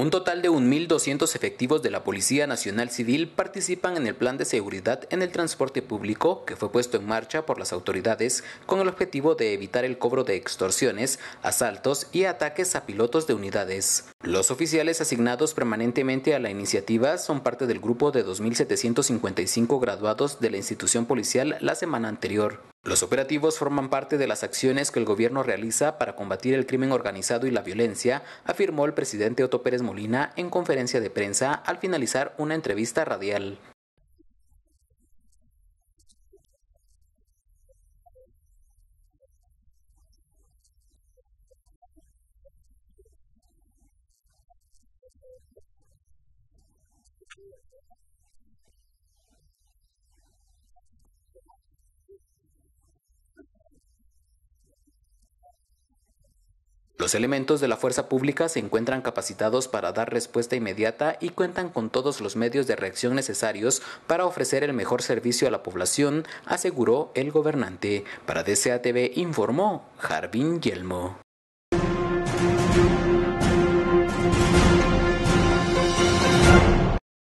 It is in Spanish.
Un total de 1.200 efectivos de la Policía Nacional Civil participan en el plan de seguridad en el transporte público que fue puesto en marcha por las autoridades con el objetivo de evitar el cobro de extorsiones, asaltos y ataques a pilotos de unidades. Los oficiales asignados permanentemente a la iniciativa son parte del grupo de 2.755 graduados de la institución policial la semana anterior. Los operativos forman parte de las acciones que el gobierno realiza para combatir el crimen organizado y la violencia, afirmó el presidente Otto Pérez Molina en conferencia de prensa al finalizar una entrevista radial. Los elementos de la Fuerza Pública se encuentran capacitados para dar respuesta inmediata y cuentan con todos los medios de reacción necesarios para ofrecer el mejor servicio a la población, aseguró el gobernante. Para DCATV informó Jrbin Yelmo.